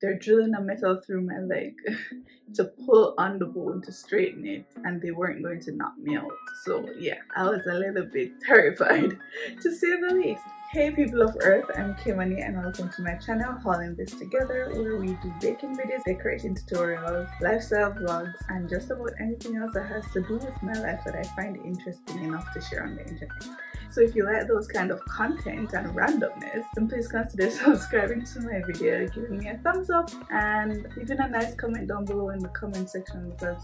They're drilling a metal through my leg to pull on the bone to straighten it, and they weren't going to knock me out. So yeah, I was a little bit terrified to say the least. Hey people of earth, I'm Kimani and welcome to my channel Hall In This Together, where we do baking videos, decorating tutorials, lifestyle vlogs, and just about anything else that has to do with my life that I find interesting enough to share on the internet. So if you like those kind of content and randomness, then please consider subscribing to my video, giving me a thumbs up, and leaving a nice comment down below in the comment section, because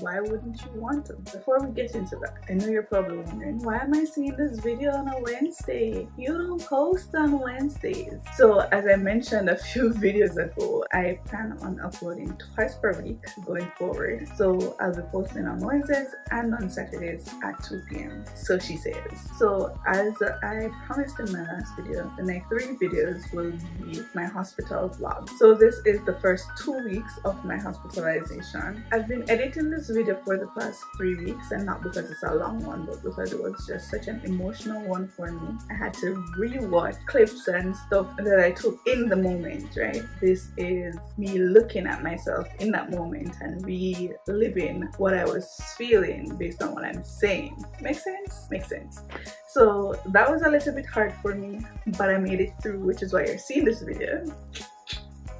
why wouldn't you want to? Before we get into that, I know you're probably wondering, why am I seeing this video on a Wednesday? You don't post on Wednesdays. So as I mentioned a few videos ago, I plan on uploading twice per week going forward. So I'll be posting on Wednesdays and on Saturdays at 2 p.m. So she says. So as I promised in my last video, the next three videos will be my hospital vlog. So this is the first 2 weeks of my hospitalization. I've been editing this video for the past 3 weeks, and not because it's a long one, but because it was just such an emotional one for me. I had to rewatch clips and stuff that I took in the moment, right? This is me looking at myself in that moment and reliving what I was feeling based on what I'm saying. Make sense? Makes sense. So that was a little bit hard for me, but I made it through, which is why you're seeing this video.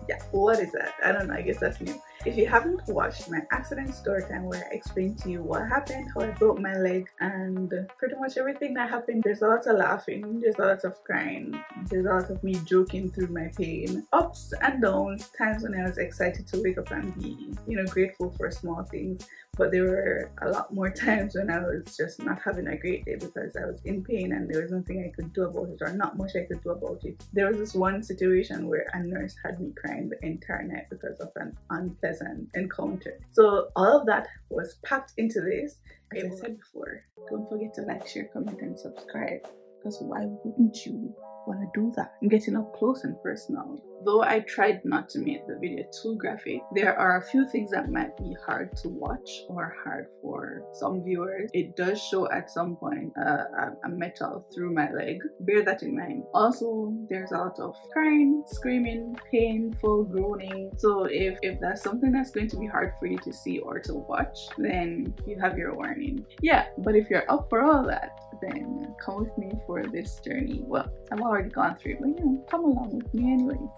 Yeah, what is that? I don't know, I guess that's new. If you haven't watched my accident story time, where I explained to you what happened, how I broke my leg, and pretty much everything that happened, there's a lot of laughing, there's a lot of crying, there's a lot of me joking through my pain, ups and downs, times when I was excited to wake up and be, you know, grateful for small things. But there were a lot more times when I was just not having a great day because I was in pain and there was nothing I could do about it, or not much I could do about it. There was this one situation where a nurse had me crying the entire night because of an unpleasant encounter. So all of that was packed into this. As I said before, don't forget to like, share, comment, and subscribe, because why wouldn't you want to do that? I'm getting up close and personal. Though I tried not to make the video too graphic, there are a few things that might be hard to watch or hard for some viewers. It does show at some point a metal through my leg. Bear that in mind. Also, there's a lot of crying, screaming, painful groaning. So if that's something that's going to be hard for you to see or to watch, then you have your warning. Yeah, but if you're up for all that, then come with me for this journey. Well, I've already gone through it, but you know, come along with me anyways.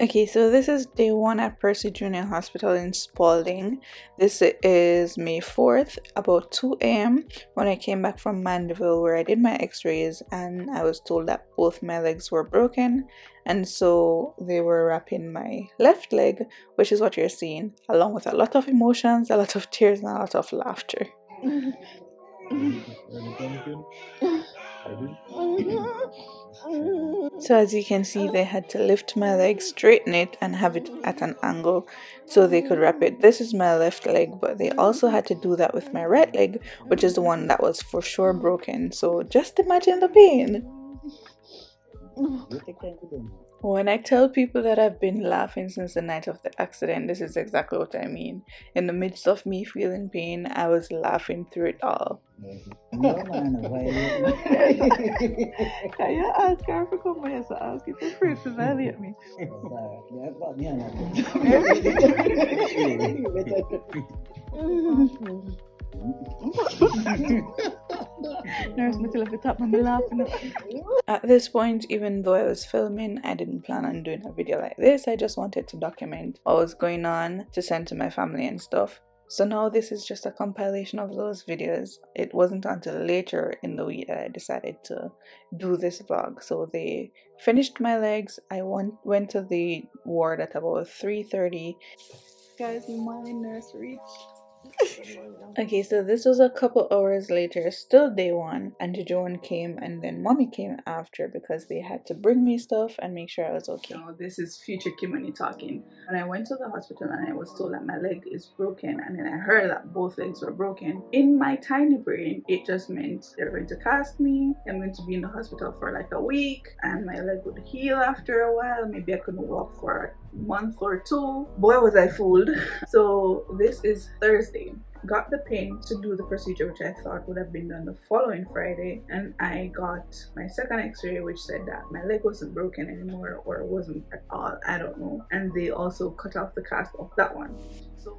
Okay, so this is day one at Percy Junior Hospital in Spalding. This is May 4th, about 2 a.m. when I came back from Mandeville, where I did my x-rays, and I was told that both my legs were broken, and so they were wrapping my left leg, which is what you're seeing, along with a lot of emotions, a lot of tears, and a lot of laughter. So as you can see, they had to lift my leg, straighten it, and have it at an angle so they could wrap it. This is my left leg, but they also had to do that with my right leg, which is the one that was for sure broken. So just imagine the pain. When I tell people that I've been laughing since the night of the accident, this is exactly what I mean. In the midst of me feeling pain, I was laughing through it all. Can you ask her for come here? So ask it for free to violate me. At this point, even though I was filming, I didn't plan on doing a video like this. I just wanted to document what was going on to send to my family and stuff. So now this is just a compilation of those videos. It wasn't until later in the week that I decided to do this vlog. So they finished my legs. I went to the ward at about 3:30. Guys, my nurse reached. Okay, so this was a couple hours later, still day one, and Joan came, and then mommy came after because they had to bring me stuff and make sure I was okay. So this is future Kimani talking. When I went to the hospital and I was told that my leg is broken, and then I heard that both legs were broken, in my tiny brain it just meant they're going to cast me, I'm going to be in the hospital for like a week, and my leg would heal after a while, maybe I couldn't walk for a month or two. Boy, was I fooled. So this is Thursday. got the pin to do the procedure, which I thought would have been done the following Friday, and I got my second x-ray, which said that my leg wasn't broken anymore, or wasn't at all, I don't know, and they also cut off the cast of that one. So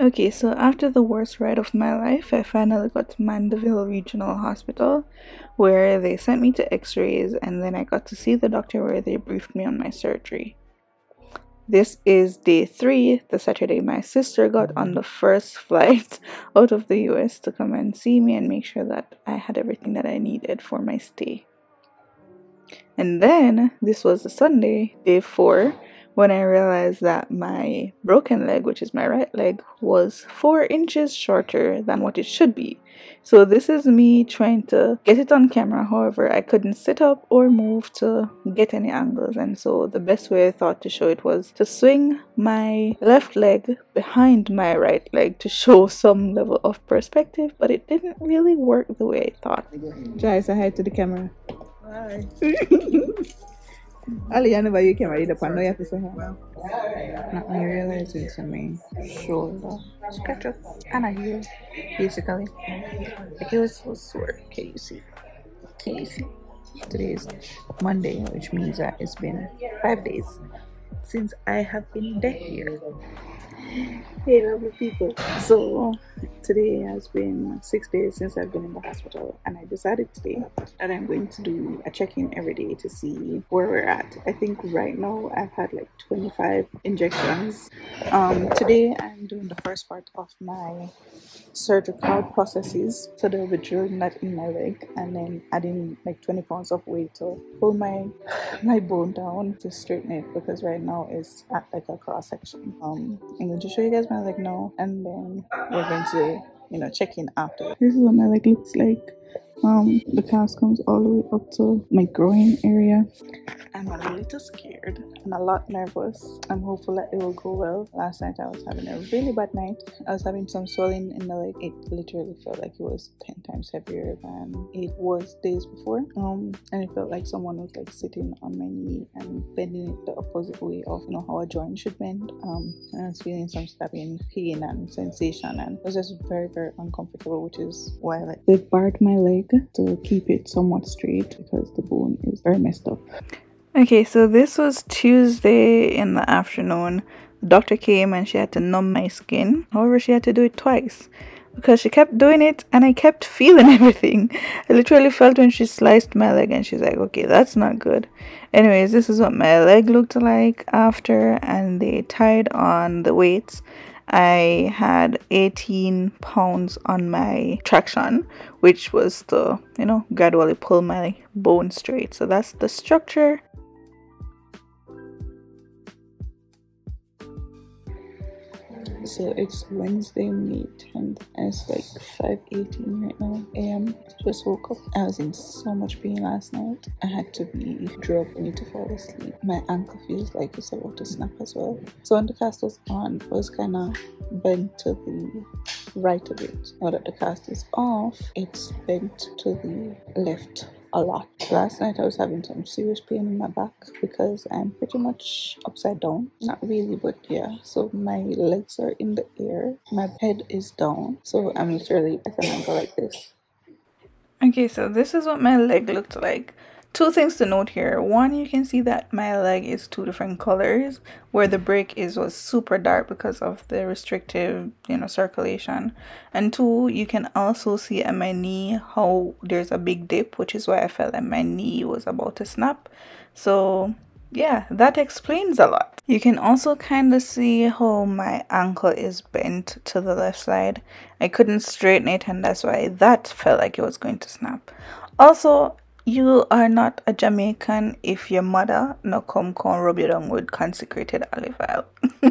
okay, so after the worst ride of my life, I finally got to Mandeville Regional Hospital, where they sent me to x-rays, and then I got to see the doctor where they briefed me on my surgery. This is day 3, the Saturday my sister got on the first flight out of the US to come and see me and make sure that I had everything that I needed for my stay. And then this was the Sunday, day 4, when I realized that my broken leg, which is my right leg, was 4 inches shorter than what it should be. So this is me trying to get it on camera. However, I couldn't sit up or move to get any angles, and so the best way I thought to show it was to swing my left leg behind my right leg to show some level of perspective, but it didn't really work the way I thought. Jai, say hi to the camera. Hi. Ali, I never you can read up. I know you have to say hi. Well, I realize it's on my shoulder, scratch up, and I heal basically. Like it was so sore. Can you see? Can you see? Today is Monday, which means that it's been 5 days since I have been dead here. Hey, lovely people. So today has been 6 days since I've been in the hospital, and I decided today that I'm going to do a check-in every day to see where we're at. I think right now I've had like 25 injections. Today I'm doing the first part of my surgical processes. So they'll be drilling that in my leg and then adding like 20 pounds of weight to pull my bone down to straighten it, because right now it's at like a cross section. I'm going to show you guys my leg now, and then we're going to, you know, check in after. This is what my leg looks like. The cast comes all the way up to my groin area. I'm a little scared and a lot nervous. I'm hopeful that it will go well. Last night I was having a really bad night. I was having some swelling in the leg. It literally felt like it was 10 times heavier than it was days before. And it felt like someone was like sitting on my knee and bending it the opposite way of, you know, how a joint should bend. And I was feeling some stabbing pain and sensation, and it was just very, very uncomfortable, which is why like they barred my leg to keep it somewhat straight, because the bone is very messed up. Okay, so this was Tuesday in the afternoon. The doctor came and she had to numb my skin. However, she had to do it twice because she kept doing it and I kept feeling everything. I literally felt when she sliced my leg, and she's like, okay, that's not good. Anyways, this is what my leg looked like after, and they tied on the weights. I had 18 pounds on my traction, which was to, you know, gradually pull my bone straight. So that's the structure. So it's Wednesday, May 10th, and it's like 5:18 right now a.m. Just woke up. I was in so much pain last night. I had to be dropped in to fall asleep. My ankle feels like it's about to snap as well. So when the cast was on, it was kind of bent to the right a bit. Now that the cast is off, it's bent to the left a lot. Last night I was having some serious pain in my back because I'm pretty much upside down. Not really, but yeah. So my legs are in the air, my head is down, so I'm literally at an angle like this. Okay, so this is what my leg looked like. Two things to note here. One, you can see that my leg is 2 different colors. Where the break was super dark because of the restrictive, you know, circulation. And 2, you can also see at my knee how there's a big dip, which is why I felt like my knee was about to snap. So yeah, that explains a lot. You can also kind of see how my ankle is bent to the left side. I couldn't straighten it, and that's why that felt like it was going to snap. Also, you are not a Jamaican if your mother no come rub you down with consecrated olive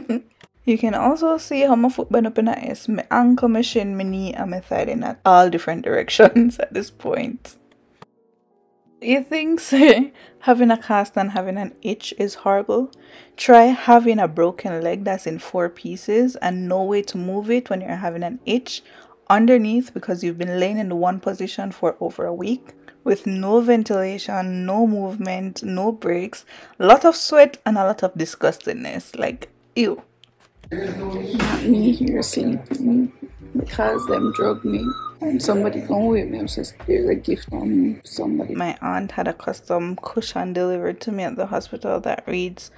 oil. You can also see how my foot bend up in the S, my ankle, my shin, my knee and my thigh in all different directions at this point. You think say, having a cast and having an itch is horrible? Try having a broken leg that's in 4 pieces and no way to move it when you're having an itch underneath because you've been laying in the one position for over a week with no ventilation, no movement, no breaks, a lot of sweat and a lot of disgustingness. Like, ew. Not me here sleeping because them drugged me. Somebody gone with me. I'm just, there's a gift on somebody. My aunt had a custom cushion delivered to me at the hospital that reads,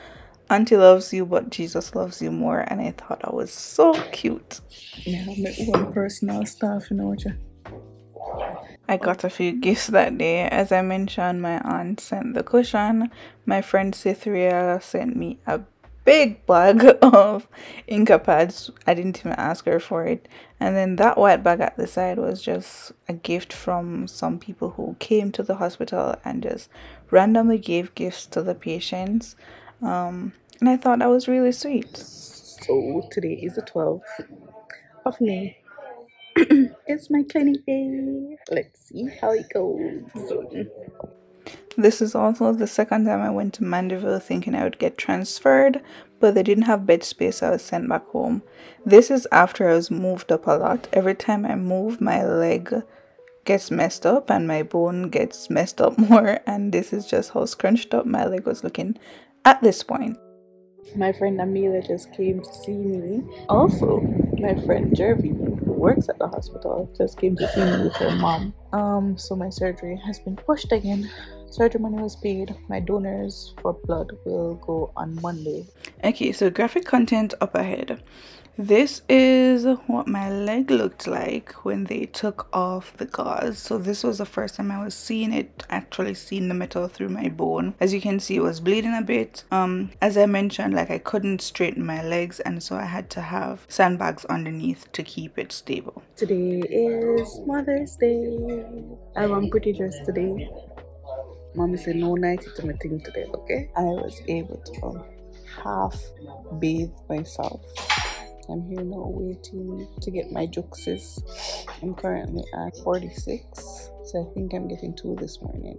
"Auntie loves you, but Jesus loves you more," and I thought that was so cute. Yeah, my own personal stuff, you know what you. I got a few gifts that day. As I mentioned, my aunt sent the cushion. My friend Cithria sent me a big bag of Inca pads. I didn't even ask her for it. And then that white bag at the side was just a gift from some people who came to the hospital and just randomly gave gifts to the patients. And I thought that was really sweet. So today is the 12th of May. It's my clinic day. Let's see how it goes. This is also the second time I went to Mandeville thinking I would get transferred, but they didn't have bed space, so I was sent back home. This is after I was moved up a lot. Every time I move, my leg gets messed up and my bone gets messed up more, and this is just how scrunched up my leg was looking at this point. My friend Amelia just came to see me. Also, my friend Jervy, who works at the hospital, just came to see me with her mom. So my surgery has been pushed again. Surgery money was paid. My donors for blood will go on Monday. Okay, so graphic content up ahead. This is what my leg looked like when they took off the gauze. So this was the first time I was seeing it, actually seeing the metal through my bone. As you can see, it was bleeding a bit. As I mentioned, like I couldn't straighten my legs, and so I had to have sandbags underneath to keep it stable. Today is Mother's Day. I want pretty dress today. Mommy said no night to my thing today, okay? I was able to half bathe myself. I'm here now waiting to get my juxes. I'm currently at 46, so I think I'm getting 2 this morning.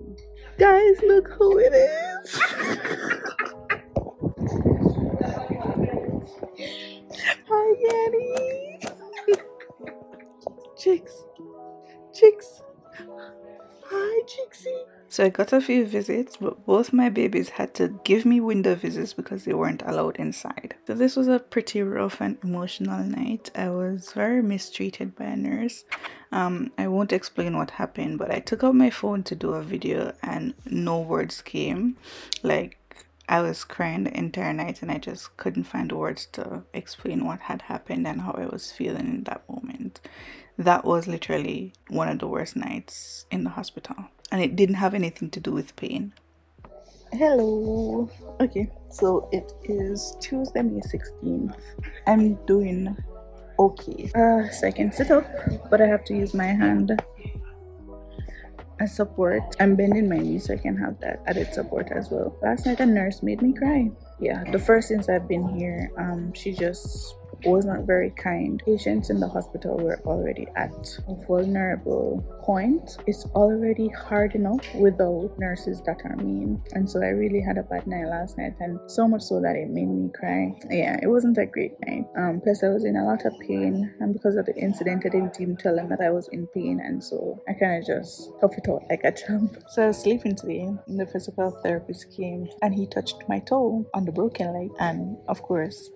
Guys, look who it is! Hi, Yanny! Chicks! Chicks! Hi, Chicksy! So I got a few visits, but both my babies had to give me window visits because they weren't allowed inside. So this was a pretty rough and emotional night. I was very mistreated by a nurse. I won't explain what happened, but I took out my phone to do a video and no words came. Like, I was crying the entire night and I just couldn't find words to explain what had happened and how I was feeling in that moment. That was literally one of the worst nights in the hospital. And it didn't have anything to do with pain. Hello. Okay, so it is Tuesday, May 16th. I'm doing okay. So I can sit up, but I have to use my hand as support. I'm bending my knee so I can have that added support as well. Last night a nurse made me cry. Yeah, the first since I've been here, she just was not very kind. Patients in the hospital were already at a vulnerable point. It's already hard enough without nurses that are mean, and so I really had a bad night last night, and so much so that it made me cry. Yeah, it wasn't a great night. Plus I was in a lot of pain, and because of the incident I didn't even tell them that I was in pain, and so I kind of just tough it out like a champ. So I was sleeping today and the physical therapist came and he touched my toe on the broken leg, and of course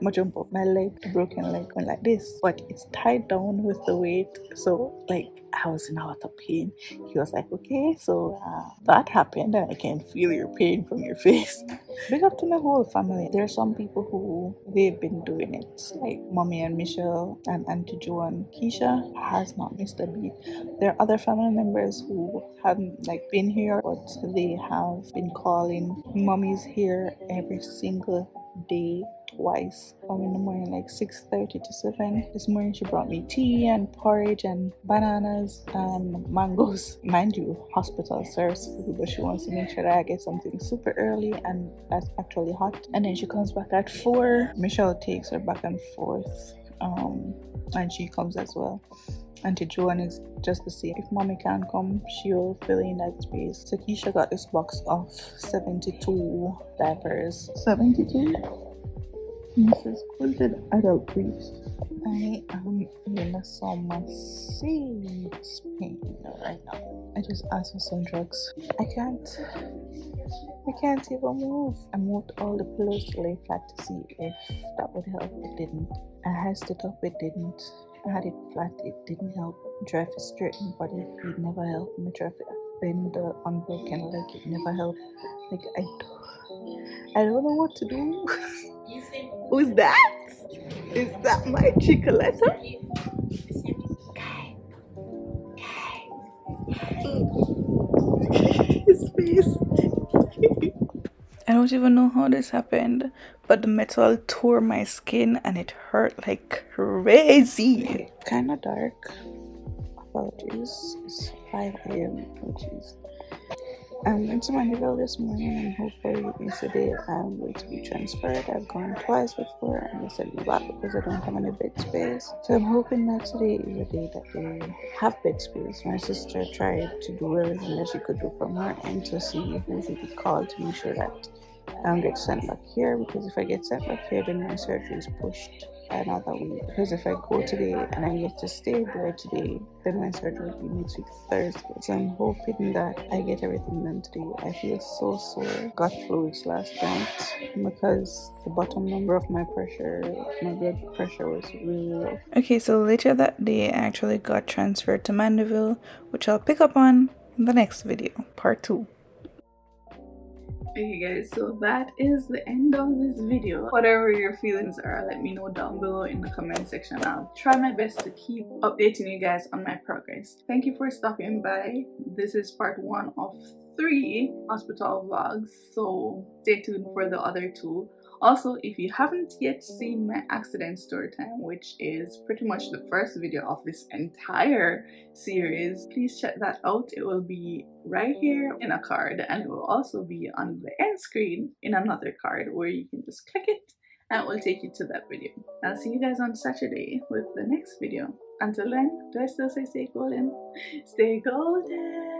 my jump up, my leg, broken leg went like this, but it's tied down with the weight, so like I was in a lot of pain. He was like, okay, so that happened and I can feel your pain from your face. Big up to my whole family. There are some people who they've been doing it, like Mommy and Michelle and Auntie Joan. Keisha has not missed a beat. There are other family members who haven't like been here, but they have been calling. Mommy's here every single day twice, in the morning, like 6:30 to 7. This morning she brought me tea and porridge and bananas and mangoes. Mind you, hospital serves food, but she wants to make sure that I get something super early and that's actually hot. And then she comes back at 4. Michelle takes her back and forth, and she comes as well. Auntie Joan is just the same. If mommy can't come, she'll fill in that space. So Keisha got this box of 72 diapers. 72? This is quilted adult briefs. I am in so much pain right now. I just asked for some drugs. I can't even move. I moved all the pillows to lay flat to see if that would help. It didn't. I hiked it up, it didn't. I had it flat, it didn't help. Jervy straightened body, it never helped. My Jervy bend the unbroken leg, it never helped. Like I don't know what to do. Who's that? Is that my Chicoletta? His face. I don't even know how this happened, but the metal tore my skin and it hurt like crazy. Kind of dark. Apologies. It's 5 a.m. Apologies. I went to Mandeville this morning and hopefully today I'm going to be transferred. I've gone twice before and they sent me back because I don't have any bed space. So I'm hoping that today is the day that they have bed space. My sister tried to do everything that she could do from her end to see who she could call to make sure that I don't get sent back here, because if I get sent back here then my surgery is pushed another week. Because if I go today and I get to stay there today, then my surgery will be next week Thursday. So I'm hoping that I get everything done today. I feel so sore. Got fluids last night because the bottom number of my blood pressure was really low. Okay, so later that day I actually got transferred to Mandeville, which I'll pick up on in the next video, part 2. Okay guys, so that is the end of this video. Whatever your feelings are, let me know down below in the comment section. I'll try my best to keep updating you guys on my progress. Thank you for stopping by. This is part 1 of 3 hospital vlogs, so stay tuned for the other 2. Also, if you haven't yet seen my accident story time, which is pretty much the first video of this entire series, please check that out. It will be right here in a card, and it will also be on the end screen in another card where you can just click it and it will take you to that video. I'll see you guys on Saturday with the next video. Until then, do I still say stay golden? Stay golden!